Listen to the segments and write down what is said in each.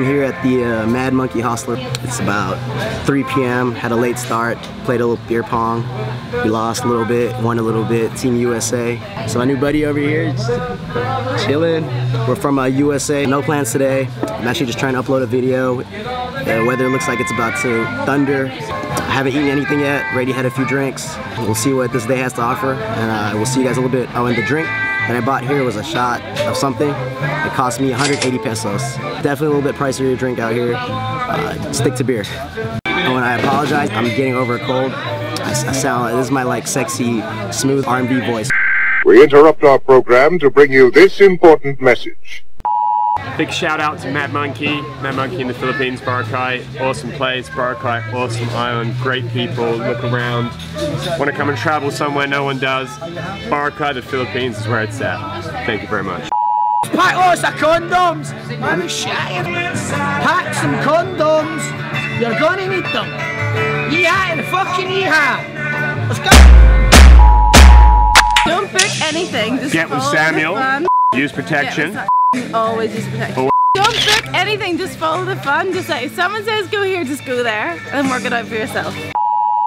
I'm here at the Mad Monkey Hostel. It's about 3 p.m. Had a late start, played a little beer pong. We lost a little bit, won a little bit, Team USA. So my new buddy over here, just chilling. We're from USA. No plans today. I'm actually just trying to upload a video. The weather looks like it's about to thunder. I haven't eaten anything yet. Already had a few drinks. We'll see what this day has to offer, and we'll see you guys in a little bit. Oh, and the drink that I bought here was a shot of something. It cost me 180 pesos. Definitely a little bit pricier to drink out here. Stick to beer. Oh, and I apologize. I'm getting over a cold. I sound like this is my like sexy, smooth R&B voice. We interrupt our program to bring you this important message. Big shout out to Mad Monkey in the Philippines, Boracay. Awesome place, Boracay, awesome island, great people, look around. Want to come and travel somewhere no one does, Boracay, the Philippines is where it's at. Thank you very much. Pack lots of condoms, I'm shy. Pack some condoms, you're gonna need them. Yeehaw and fucking yeehaw. Let's go. Don't pick anything, just get with Samuel, use protection. Always use protection. Don't book anything, just follow the fun. Just like, if someone says go here, just go there and work it out for yourself.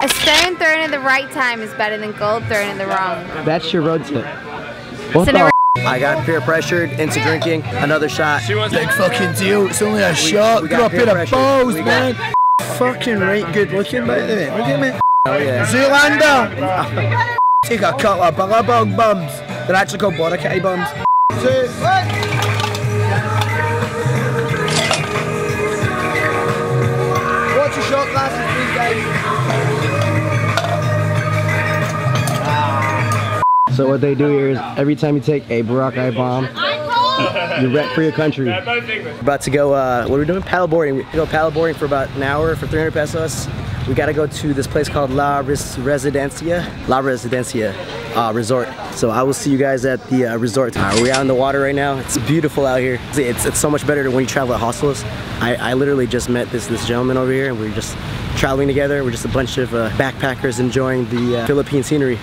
A stone thrown at the right time is better than gold thrown at the wrong. That's your road tip. What the? I got peer pressured into drinking another shot. Big fucking deal, it's only a shot. We got a bit of balls, man. Fucking right good looking, by the way. Look at me. Oh yeah. Zoolander! Take a couple of billabong bums. They're actually called Boracay bums. Two, one. Shot glasses, please, guys. So what they do here is every time you take a Boracay bomb, you rep for your country. We're about to go. What are we doing? Paddleboarding. We go paddleboarding for about an hour for 300 pesos. We gotta go to this place called La Residencia Resort. So I will see you guys at the resort. We're out in the water right now. It's beautiful out here. It's so much better than when you travel at hostels. I literally just met this gentleman over here, and we were just traveling together. We're just a bunch of backpackers enjoying the Philippine scenery.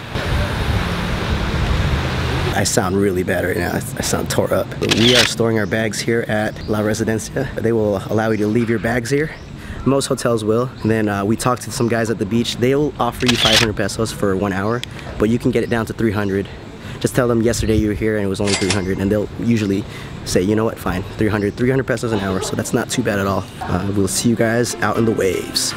I sound really bad right now. I sound tore up. We are storing our bags here at La Residencia. They will allow you to leave your bags here. Most hotels will. And then we talked to some guys at the beach. They'll offer you 500 pesos for 1 hour, but you can get it down to 300. Just tell them yesterday you were here and it was only 300, and they'll usually say, you know what, fine, 300 pesos an hour, so that's not too bad at all. We'll see you guys out in the waves.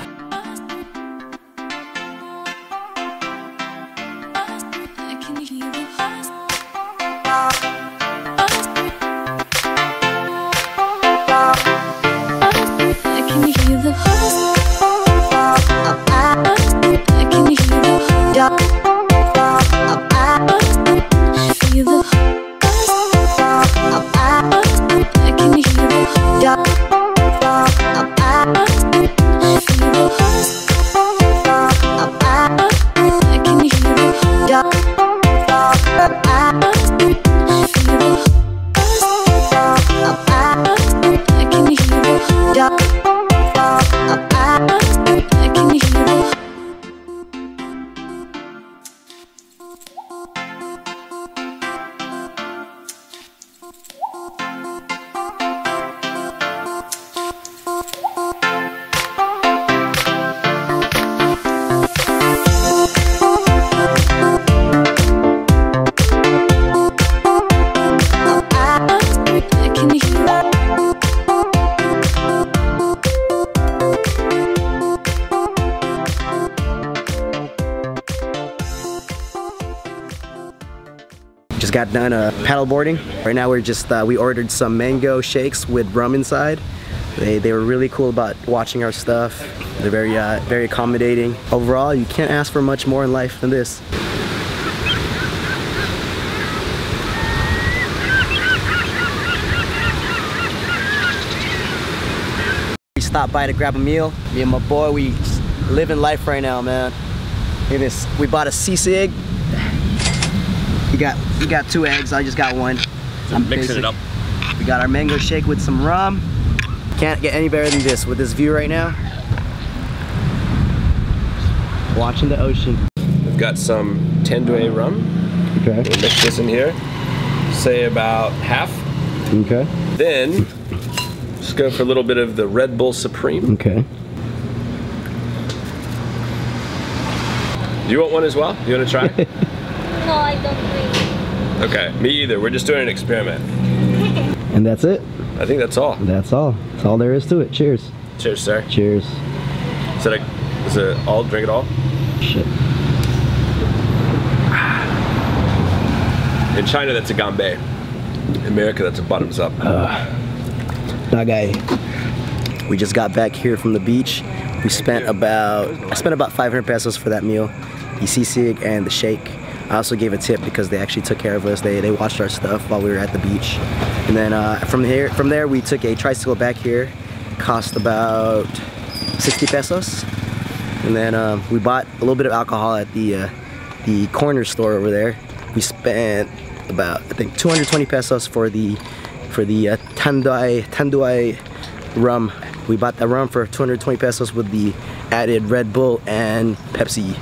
Just got done paddle boarding. Right now we're just, we ordered some mango shakes with rum inside. They were really cool about watching our stuff. They're very, very accommodating. Overall, you can't ask for much more in life than this. We stopped by to grab a meal. Me and my boy, we just living life right now, man. Look at this, we bought a sisig. You got 2 eggs, I just got 1. I'm mixing it up. We got our mango shake with some rum. Can't get any better than this with this view right now. Watching the ocean. We've got some Tanduay rum. Okay. We'll mix this in here. Say about half. Okay. Then, go for a little bit of the Red Bull Supreme. Okay. Do you want one as well? Do you want to try? No, I don't really. Okay, me either. We're just doing an experiment. And that's it? I think that's all. That's all. That's all there is to it. Cheers. Cheers, sir. Cheers. Is it all? Drink it all? Shit. In China, that's a ganbei. In America, that's a bottoms up. Okay. We just got back here from the beach. We spent I spent about 500 pesos for that meal, the sisig and the shake. I also gave a tip because they actually took care of us. They watched our stuff while we were at the beach. And then from there we took a tricycle back here. Cost about 60 pesos. And then we bought a little bit of alcohol at the corner store over there. We spent about, I think, 220 pesos for the Tanduay rum. We bought that rum for 220 pesos with the added Red Bull and Pepsi.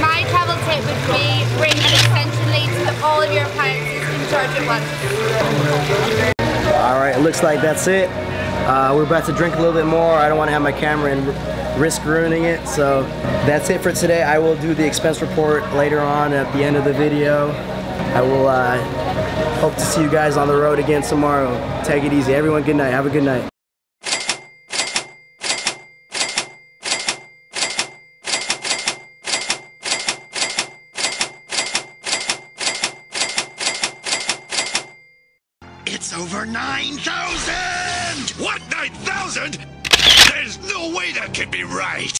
My travel tip would be bring an extension lead to all of your appliances and charge it once. Alright, it looks like that's it. We're about to drink a little bit more. I don't want to have my camera and risk ruining it, so that's it for today. I will do the expense report later on at the end of the video. I will hope to see you guys on the road again tomorrow. Take it easy. Everyone, good night. Have a good night. It's over 9,000! What, 9,000? There's no way that could be right!